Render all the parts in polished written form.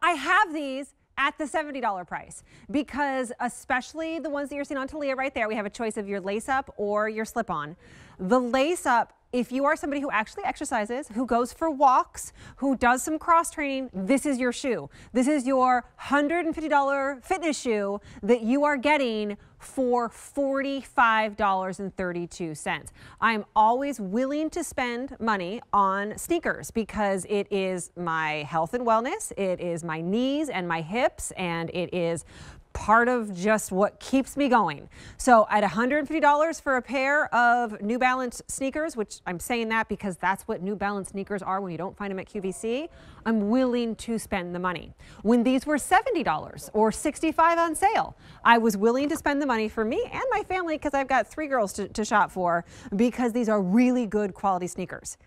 I have these at the $70 price, because especially the ones that you're seeing on Talia right there, we have a choice of your lace up or your slip on. The lace up, if you are somebody who actually exercises, who goes for walks, who does some cross training, this is your shoe. This is your $150 fitness shoe that you are getting for $45.32. I'm always willing to spend money on sneakers because it is my health and wellness, it is my knees and my hips, and it is part of just what keeps me going. So at $150 for a pair of New Balance sneakers, which I'm saying that because that's what New Balance sneakers are when you don't find them at QVC, I'm willing to spend the money. When these were $70 or $65 on sale, I was willing to spend the money for me and my family, because I've got three girls to shop for, because these are really good quality sneakers.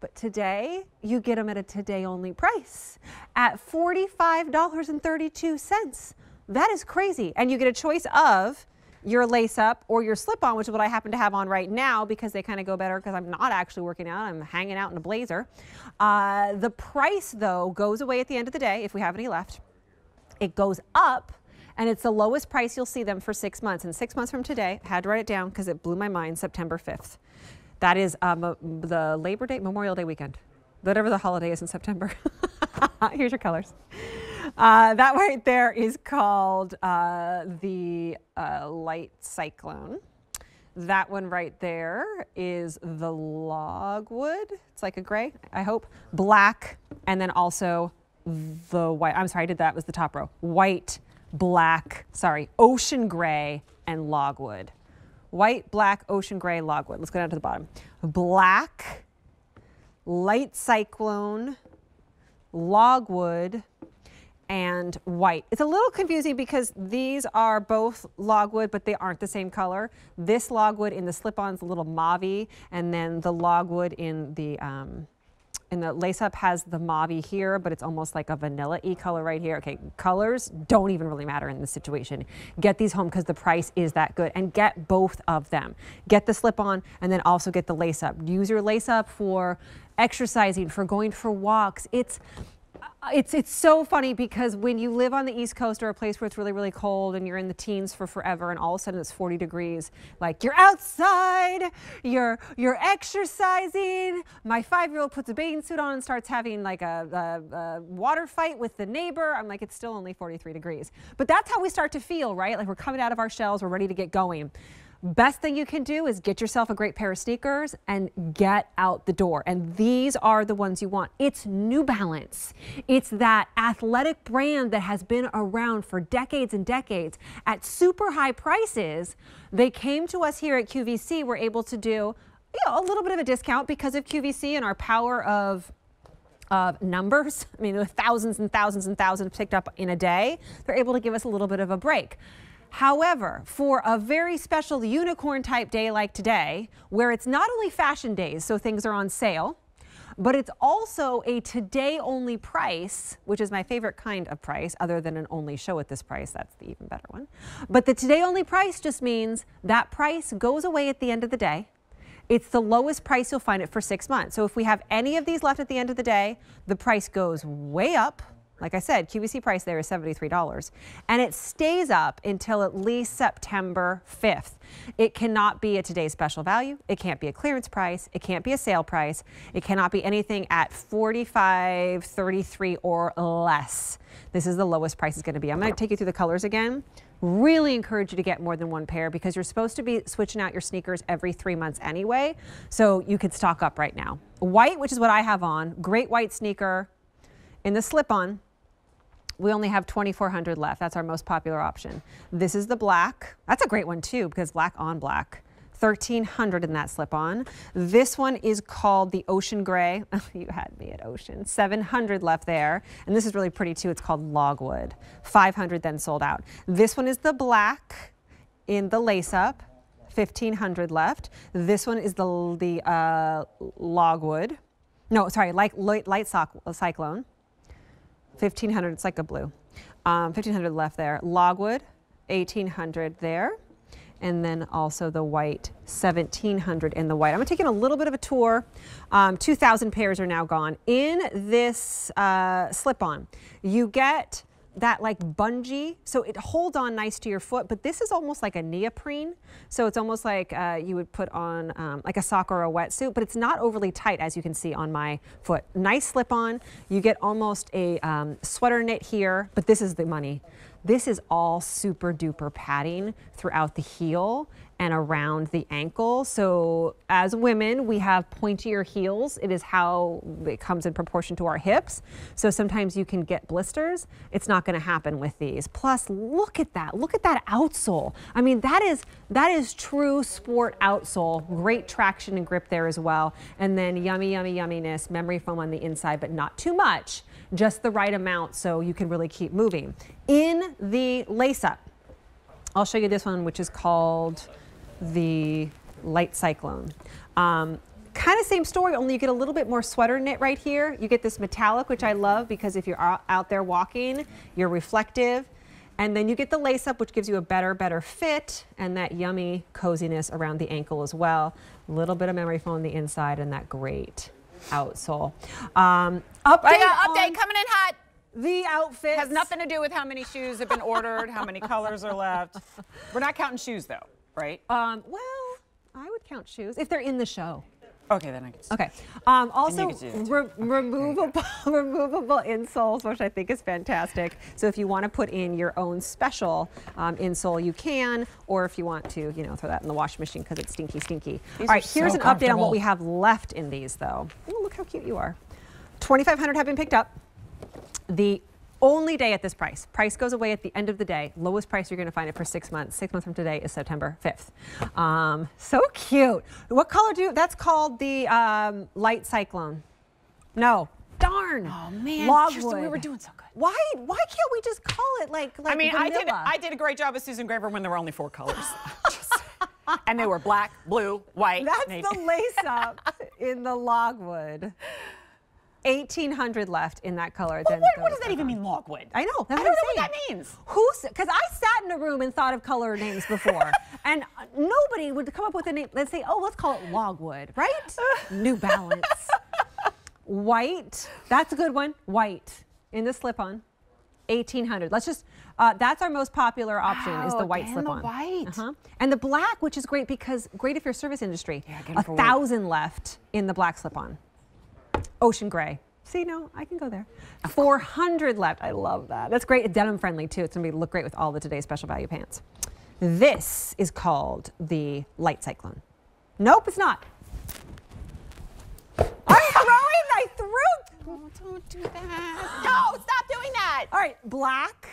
But today, you get them at a today-only price at $45.32. That is crazy. And you get a choice of your lace up or your slip on, which is what I happen to have on right now because they kind of go better because I'm not actually working out. I'm hanging out in a blazer. The price, though, goes away at the end of the day if we have any left. It goes up, and it's the lowest price you'll see them for 6 months. And 6 months from today, I had to write it down because it blew my mind, September 5th. That is the Labor Day, Memorial Day weekend, whatever the holiday is in September. Here's your colors. That right there is called the light cyclone. That one right there is the logwood. It's like a gray, I hope. Black, and then also the white. I'm sorry, I did that. It was the top row. White, black, sorry, ocean gray, and logwood. White, black, ocean gray, logwood. Let's go down to the bottom. Black, light cyclone, logwood, and white. It's a little confusing because these are both logwood, but they aren't the same color. This logwood in the slip-ons a little mauve-y, and then the logwood in the lace-up has the mauve here, but it's almost like a vanilla-y color right here. Okay, colors don't even really matter in this situation. Get these home because the price is that good, and get both of them. Get the slip-on and then also get the lace-up. Use your lace-up for exercising, for going for walks. It's so funny because when you live on the East Coast or a place where it's really, really cold and you're in the teens for forever and all of a sudden it's 40 degrees, like you're outside, you're exercising. My 5-year-old puts a bathing suit on and starts having like a water fight with the neighbor. I'm like, it's still only 43 degrees. But that's how we start to feel, right? Like we're coming out of our shells, we're ready to get going. Best thing you can do is get yourself a great pair of sneakers and get out the door. And these are the ones you want. It's New Balance. It's that athletic brand that has been around for decades and decades at super high prices. They came to us here at QVC. We're able to do, you know, a little bit of a discount because of QVC and our power of numbers. I mean, there were thousands and thousands and thousands picked up in a day. They're able to give us a little bit of a break. However, for a very special unicorn type day like today, where it's not only fashion days, so things are on sale, but it's also a today only price, which is my favorite kind of price, other than an only show at this price, that's the even better one. But the today only price just means that price goes away at the end of the day. It's the lowest price you'll find it for 6 months. So if we have any of these left at the end of the day, the price goes way up. Like I said, QVC price there is $73, and it stays up until at least September 5th. It cannot be a today's special value. It can't be a clearance price. It can't be a sale price. It cannot be anything at $45.33 or less. This is the lowest price it's going to be. I'm going to take you through the colors again. Really encourage you to get more than one pair because you're supposed to be switching out your sneakers every 3 months anyway, so you could stock up right now. White, which is what I have on, great white sneaker. In the slip-on, we only have 2,400 left. That's our most popular option. This is the black. That's a great one too, because black on black. 1,300 in that slip-on. This one is called the ocean gray. Oh, you had me at ocean. 700 left there. And this is really pretty too. It's called logwood. 500 then sold out. This one is the black in the lace-up. 1,500 left. This one is the logwood. No, sorry, light cyclone. 1,500, it's like a blue. 1,500 left there. Logwood, 1,800 there. and then also the white 1700 in the white. I'm taking a little bit of a tour. 2,000 pairs are now gone. In this slip-on, you get that like bungee, so it holds on nice to your foot, but this is almost like a neoprene. So it's almost like you would put on like a sock or a wetsuit, but it's not overly tight, as you can see on my foot. Nice slip on. You get almost a sweater knit here, but this is the money. This is all super duper padding throughout the heel and around the ankle. So as women, we have pointier heels. It is how it comes in proportion to our hips. So sometimes you can get blisters. It's not gonna happen with these. Plus, look at that outsole. I mean, that is true sport outsole. Great traction and grip there as well. And then yummy, yummy, yumminess, memory foam on the inside, but not too much, just the right amount so you can really keep moving. In the lace-up, I'll show you this one, which is called the Light Cyclone. Kind of same story, only you get a little bit more sweater knit right here. You get this metallic, which I love because if you're out there walking, you're reflective. And then you get the lace up, which gives you a better fit and that yummy coziness around the ankle as well. A little bit of memory foam on the inside and that great outsole. Update coming in hot. The outfit has nothing to do with how many shoes have been ordered, how many colors are left. We're not counting shoes though, right? Well, I would count shoes if they're in the show. Okay, then I can. Okay. Also, removable insoles, which I think is fantastic. So if you want to put in your own special insole, you can, or if you want to, you know, throw that in the washing machine because it's stinky. All right, here's an update on what we have left in these, though. Ooh, look how cute you are. 2,500 have been picked up. The only day at this price. Price goes away at the end of the day. Lowest price you're going to find it for 6 months. 6 months from today is September 5th. So cute. What color do you, that's called the Light Cyclone. No. Darn. Oh man. Logwood. We were doing so good. Why can't we just call it like I mean, vanilla? I did a great job with Susan Graver when there were only 4 colors. And they were black, blue, white. That's the lace up in the logwood. 1,800 left in that color. Well, what does that even mean, logwood? I know. I don't know what that means. Because I sat in a room and thought of color names before, and nobody would come up with a name. Let's say, oh, let's call it logwood, right? New Balance. White. That's a good one. White in the slip-on. 1,800. Let's just, that's our most popular option is the white slip-on. And the black, which is great because, great if you're service industry. Yeah, 1,000 left in the black slip-on. Ocean gray. See, no, I can go there. 400 left. I love that. That's great. Denim friendly too. It's gonna look great with all the today's special value pants. This is called the Light Cyclone. Nope, it's not. I threw. Oh, don't do that. No, stop doing that. All right, black.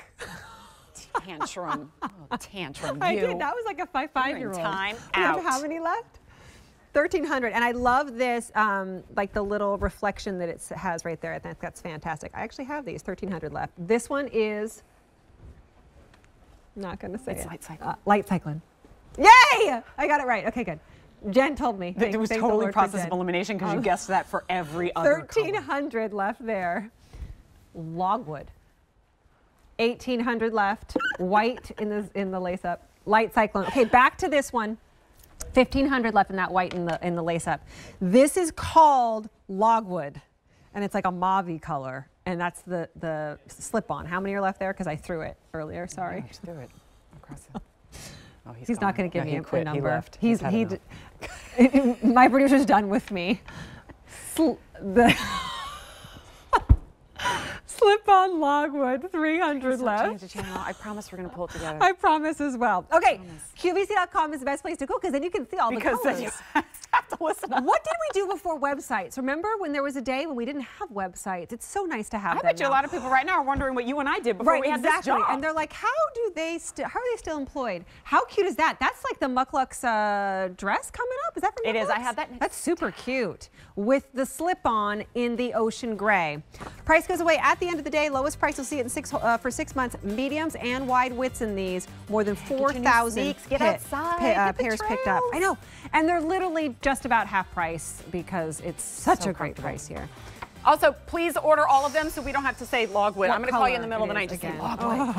Tantrum. Oh, tantrum. You. I did. That was like a five-year-old. Time out. How many left? 1,300, and I love this, like the little reflection that it has right there. I think that's fantastic. I actually have these, 1,300 left. This one is, not gonna say it. It's Light Cyclone. Light Cyclone. Yay! I got it right, okay, good. Jen told me. It was totally process of elimination because you guessed that for every other 1,300 color. Left there. Logwood. 1,800 left, white in the lace up. Light Cyclone, okay, back to this one. 1,500 left in that white in the lace up. This is called logwood, and it's like a mauve-y color, and that's the slip on. How many are left there? Because I threw it earlier. Sorry. Yeah, I just threw it across. Oh, he's not going to give me a number. He my producer's done with me. The slip on logwood, 300 left. Change the channel. I promise we're going to pull it together. I promise as well. Okay, QVC.com is the best place to go because then you can see all the colors. Because then you have to listen up. What did we do before websites? Remember when there was a day when we didn't have websites? It's so nice to have them. I bet you a lot of people right now are wondering what you and I did before we had this job. And they're like, how are they still employed? How cute is that? That's like the MUK LUKS dress coming up. Is that from MUK LUKS? It is. I have that. That's super cute. With the slip on in the ocean gray. Price goes away at the end of the day. Lowest price you'll see it in for 6 months. Mediums and wide widths in these. More than 4,000 pairs picked up. I know, and they're literally just about half price because it's such a great price here. Also, please order all of them so we don't have to say logwood. I'm going to call you in the middle of the night to say logwood.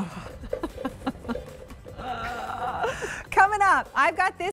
Come Coming up, I've got this